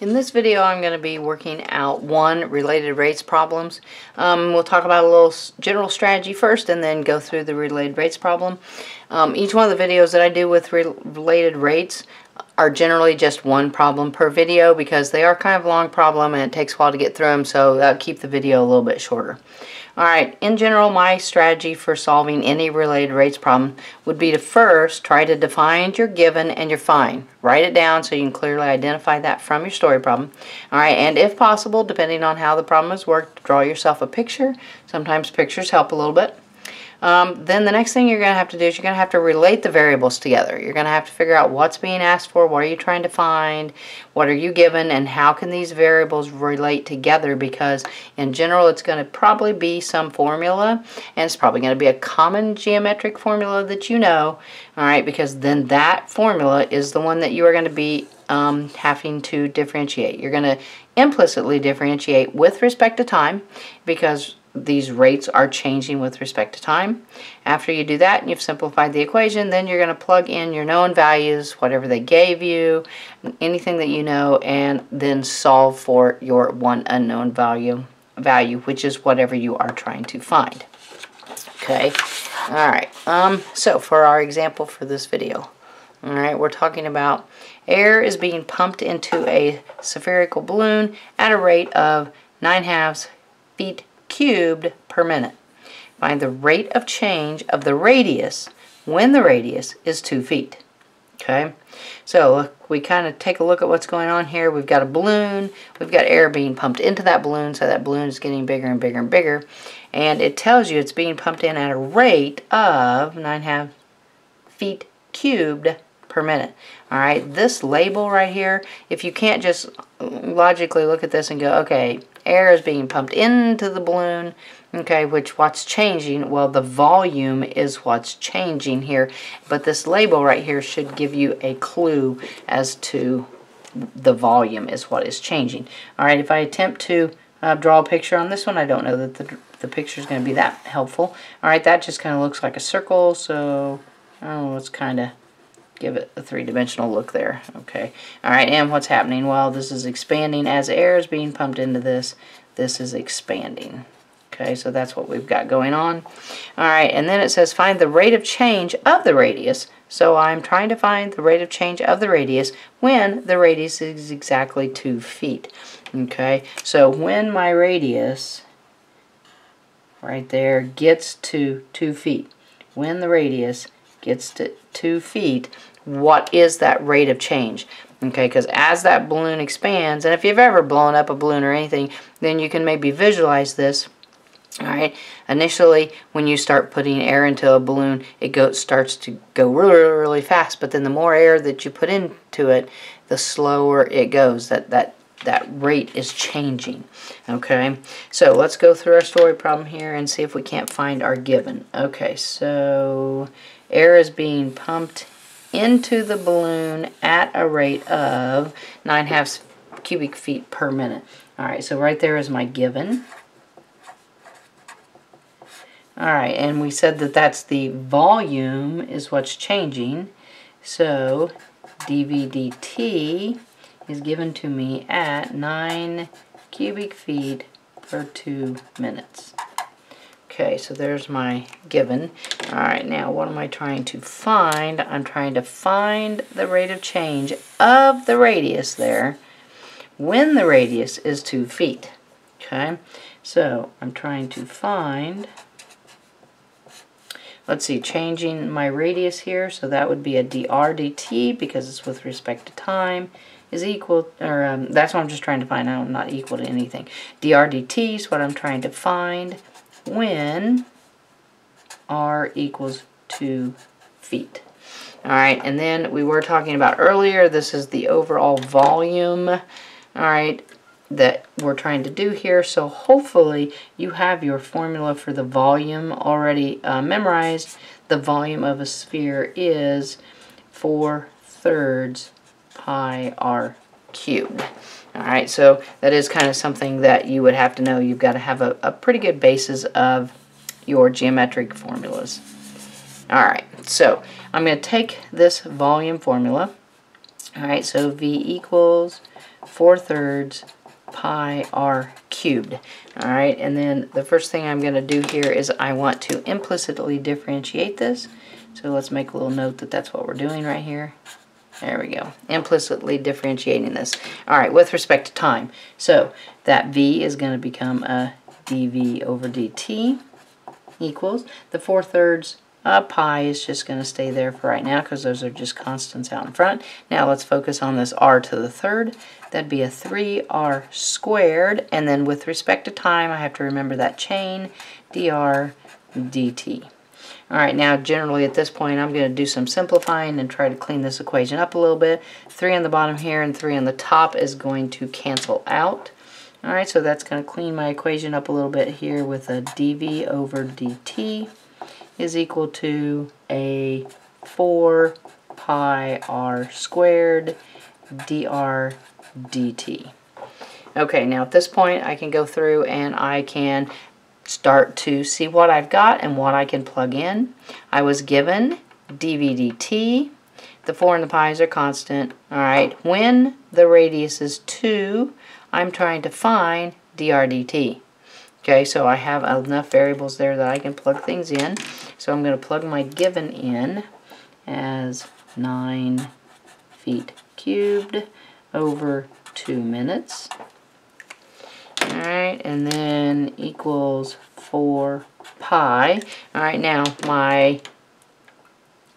In this video, I'm going to be working out one related rates problems. We'll talk about a little general strategy first and then go through the related rates problem. Each one of the videos that I do with related rates are generally just one problem per video because they are kind of long problem and it takes a while to get through them, so that'll keep the video a little bit shorter. Alright, in general, my strategy for solving any related rates problem would be to first try to define your given and your fine. Write it down so you can clearly identify that from your story problem. Alright, and if possible, depending on how the problem is worked, draw yourself a picture. Sometimes pictures help a little bit. Then the next thing you're going to have to do is you're going to have to relate the variables together. You're going to have to figure out what's being asked for, what are you trying to find, what are you given, and how can these variables relate together, because in general it's going to probably be some formula, and it's probably going to be a common geometric formula that you know, alright, because then that formula is the one that you are going to be having to differentiate. You're going to implicitly differentiate with respect to time, because these rates are changing with respect to time. After you do that and you've simplified the equation, then you're going to plug in your known values, whatever they gave you, anything that you know, and then solve for your one unknown value, which is whatever you are trying to find. Okay, alright, so for our example for this video, alright, we're talking about air is being pumped into a spherical balloon at a rate of 9/2 feet cubed per minute. Find the rate of change of the radius when the radius is 2 feet. Okay, so we kind of take a look at what's going on here. We've got a balloon, we've got air being pumped into that balloon, so that balloon is getting bigger and bigger and bigger, and it tells you it's being pumped in at a rate of 9.5 feet cubed per minute. Alright, this label right here, if you can't just logically look at this and go, okay, air is being pumped into the balloon, okay, which what's changing? Well, the volume is what's changing here, but this label right here should give you a clue as to the volume is what is changing. Alright, if I attempt to draw a picture on this one, I don't know that the picture is going to be that helpful. Alright, that just kind of looks like a circle, so let's kind of give it a three-dimensional look there. Okay. Alright, and what's happening? Well, this is expanding as air is being pumped into this. This is expanding. Okay, so that's what we've got going on. Alright, and then it says find the rate of change of the radius. So I'm trying to find the rate of change of the radius when the radius is exactly 2 feet. Okay, so when my radius right there gets to 2 feet, when the radius gets to 2 feet, what is that rate of change? Okay, because as that balloon expands, and if you've ever blown up a balloon or anything, then you can maybe visualize this. Alright, initially when you start putting air into a balloon, it starts to go really fast, but then the more air that you put into it, the slower it goes. That rate is changing. Okay, so let's go through our story problem here and see if we can't find our given. Okay, so air is being pumped into the balloon at a rate of 9.5 cubic feet per minute. Alright, so right there is my given. Alright, and we said that that's the volume is what's changing. So dvdt is given to me at 9 cubic feet per 2 minutes. Okay, so there's my given. Alright, now what am I trying to find? I'm trying to find the rate of change of the radius there when the radius is 2 feet. Okay, so I'm trying to find, let's see, changing my radius here, so that would be a dr dt because it's with respect to time, is equal, or that's what I'm just trying to find. I'm not equal to anything. Dr dt is what I'm trying to find when r equals 2 feet. Alright, and then we were talking about earlier, this is the overall volume, alright, that we're trying to do here. So hopefully you have your formula for the volume already memorized. The volume of a sphere is 4/3 pi r cubed. Alright, so that is kind of something that you would have to know. You've got to have a pretty good basis of your geometric formulas. Alright, so I'm going to take this volume formula, Alright, so V equals 4/3 pi r cubed. Alright, and then the first thing I'm going to do here is I want to implicitly differentiate this. So let's make a little note that that's what we're doing right here. There we go. Implicitly differentiating this. Alright, with respect to time. So that V is going to become a dv over dt equals the 4/3 pi is just going to stay there for right now because those are just constants out in front. Now let's focus on this r to the third. That'd be a 3r squared, and then with respect to time I have to remember that chain dr dt. Alright, now generally at this point I'm going to do some simplifying and try to clean this equation up a little bit. 3 on the bottom here and 3 on the top is going to cancel out. Alright, so that's going to clean my equation up a little bit here with a dv over dt is equal to a 4 pi r squared dr dt. Okay, now at this point I can go through and I can start to see what I've got and what I can plug in. I was given dv dt. The 4 and the pi's are constant. Alright, when the radius is 2, I'm trying to find dr dt. Okay, so I have enough variables there that I can plug things in. So I'm going to plug my given in as 9 feet cubed over 2 minutes. Alright, and then equals 4 pi. Alright, now my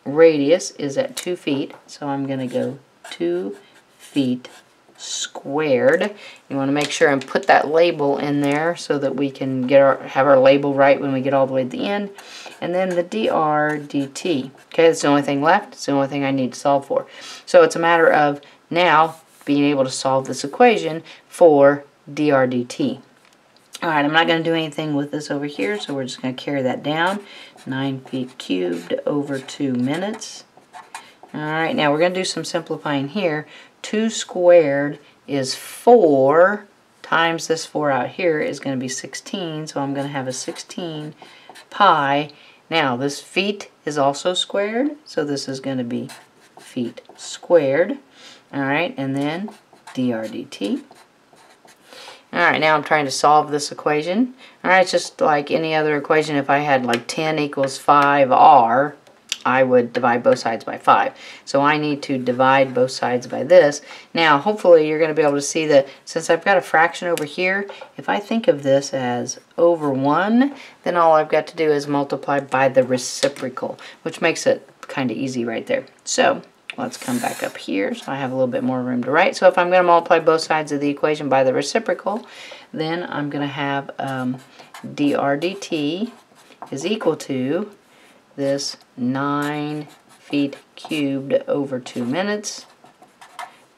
radius is at 2 feet, so I'm going to go 2 feet squared. You want to make sure and put that label in there so that we can get have our label right when we get all the way to the end. And then the dr dt. Okay, that's the only thing left. It's the only thing I need to solve for. So it's a matter of now being able to solve this equation for dr dt. Alright, I'm not going to do anything with this over here, so we're just going to carry that down. 9 feet cubed over 2 minutes. Alright, now we're going to do some simplifying here. 2 squared is 4 times this 4 out here is going to be 16, so I'm going to have a 16 pi. Now this feet is also squared, so this is going to be feet squared. Alright, and then dr dt. Alright, now I'm trying to solve this equation. Alright, it's just like any other equation. If I had like 10 equals 5r, I would divide both sides by 5. So I need to divide both sides by this. Now hopefully you're going to be able to see that since I've got a fraction over here, if I think of this as over 1, then all I've got to do is multiply by the reciprocal, which makes it kind of easy right there. So let's come back up here so I have a little bit more room to write. So if I'm going to multiply both sides of the equation by the reciprocal, then I'm going to have dr dt is equal to this 9 feet cubed over 2 minutes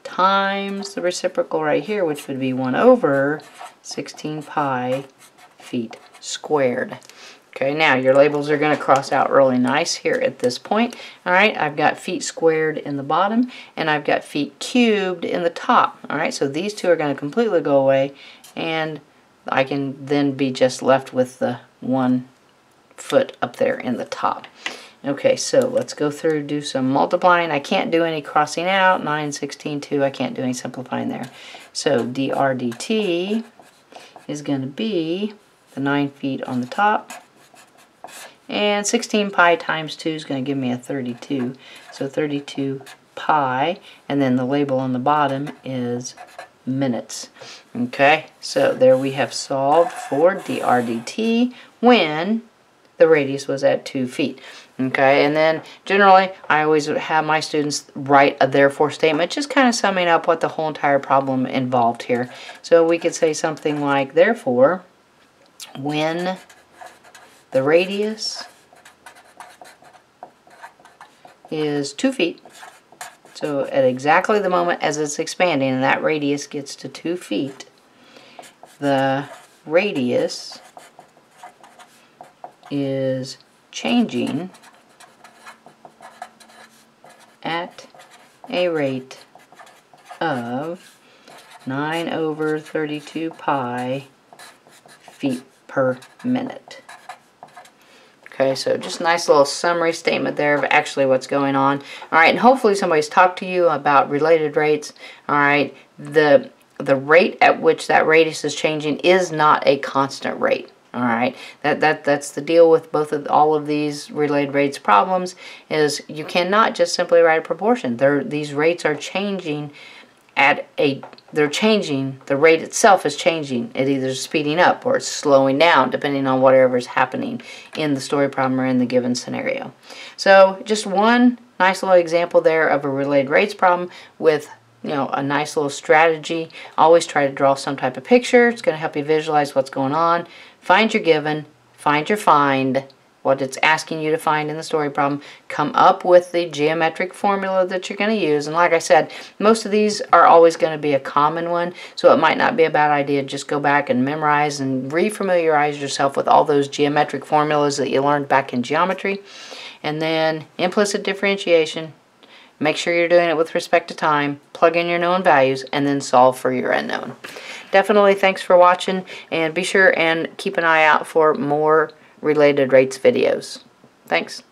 times the reciprocal right here, which would be 1 over 16 pi feet squared. Okay, now your labels are going to cross out really nice here at this point. Alright, I've got feet squared in the bottom and I've got feet cubed in the top. Alright, so these two are going to completely go away and I can then be just left with the 1 foot up there in the top. Okay, so let's go through, do some multiplying. I can't do any crossing out. 9, 16, 2, I can't do any simplifying there. So dr dt is going to be the 9 feet on the top, and 16 pi times 2 is going to give me a 32. So 32 pi, and then the label on the bottom is minutes. Okay, so there we have solved for dr dt when the radius was at 2 feet. Okay, and then generally I always have my students write a therefore statement, just kind of summing up what the whole entire problem involved here. So we could say something like, therefore, when the radius is 2 feet, so at exactly the moment as it's expanding and that radius gets to 2 feet, the radius is changing at a rate of 9 over 32 pi feet per minute. Okay, so just a nice little summary statement there of actually what's going on. All right, and hopefully somebody's talked to you about related rates. All right, the rate at which that radius is changing is not a constant rate. All right, that's the deal with both of all of these related rates problems, is you cannot just simply write a proportion. These rates are changing at a, they're changing, the rate itself is changing. It either is speeding up or it's slowing down, depending on whatever is happening in the story problem or in the given scenario. So just one nice little example there of a related rates problem with, you know, a nice little strategy. Always try to draw some type of picture. It's going to help you visualize what's going on. Find your given, find your find, what it's asking you to find in the story problem. Come up with the geometric formula that you're going to use. And like I said, most of these are always going to be a common one, so it might not be a bad idea to just go back and memorize and re-familiarize yourself with all those geometric formulas that you learned back in geometry. And then implicit differentiation. Make sure you're doing it with respect to time, plug in your known values, and then solve for your unknown. Definitely thanks for watching, and be sure and keep an eye out for more related rates videos. Thanks.